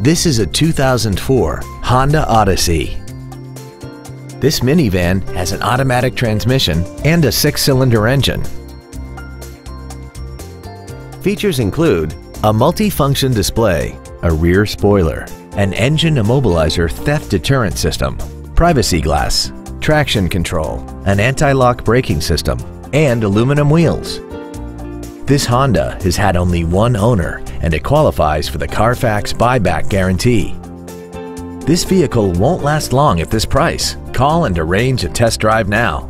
This is a 2004 Honda Odyssey. This minivan has an automatic transmission and a 6-cylinder engine. Features include a multi-function display, a rear spoiler, an engine immobilizer theft deterrent system, privacy glass, traction control, an anti-lock braking system, and aluminum wheels. This Honda has had only one owner and it qualifies for the Carfax buyback guarantee. This vehicle won't last long at this price. Call and arrange a test drive now.